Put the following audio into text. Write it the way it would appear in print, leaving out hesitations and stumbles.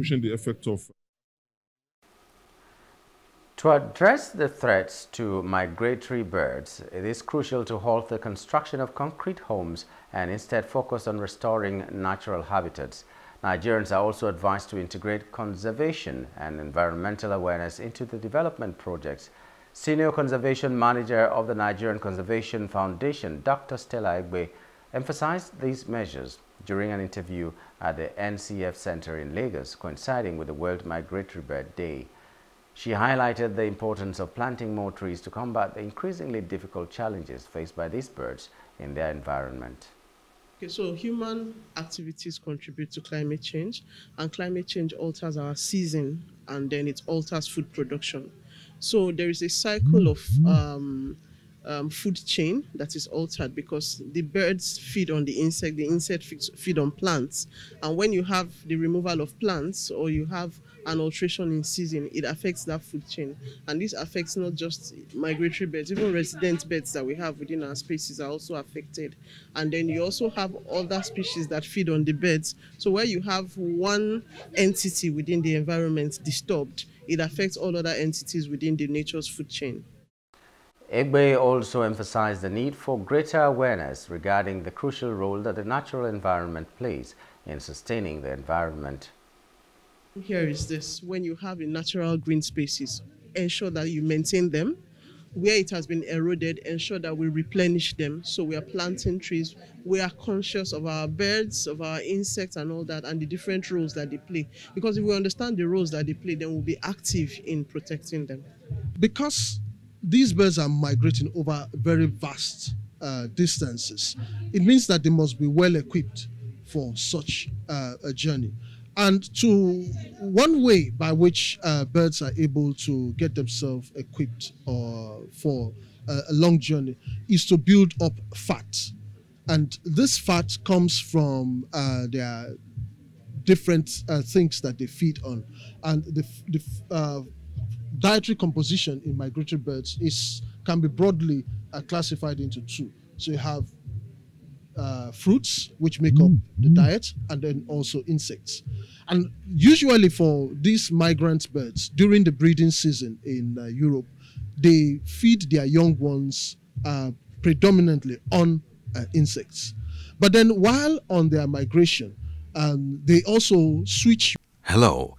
The effect of to address the threats to migratory birds, it is crucial to halt the construction of concrete homes and instead focus on restoring natural habitats. Nigerians are also advised to integrate conservation and environmental awareness into the development projects. Senior Conservation Manager of the Nigerian Conservation Foundation, Dr. Stella Egbe, emphasized these measures during an interview at the NCF Center in Lagos, coinciding with the World Migratory Bird Day. She highlighted the importance of planting more trees to combat the increasingly difficult challenges faced by these birds in their environment. Okay, so human activities contribute to climate change, and climate change alters our season, and then it alters food production. So there is a cycle of food chain that is altered because the birds feed on the insect feed on plants, and when you have the removal of plants or you have an alteration in season, it affects that food chain, and this affects not just migratory birds, even resident birds that we have within our species are also affected. And then you also have other species that feed on the birds, so where you have one entity within the environment disturbed, it affects all other entities within the nature's food chain. Egbe also emphasized the need for greater awareness regarding the crucial role that the natural environment plays in sustaining the environment. Here is this: when you have a natural green spaces, ensure that you maintain them. Where it has been eroded, ensure that we replenish them. So we are planting trees. We are conscious of our birds, of our insects and all that, and the different roles that they play. Because if we understand the roles that they play, then we'll be active in protecting them. Because these birds are migrating over very vast distances, it means that they must be well equipped for such a journey. And one way by which birds are able to get themselves equipped for a long journey is to build up fat. And this fat comes from their different things that they feed on. And the dietary composition in migratory birds can be broadly classified into two. So you have fruits, which make up the diet, and then also insects. And usually for these migrant birds, during the breeding season in Europe, they feed their young ones predominantly on insects. But then while on their migration, they also switch. Hello,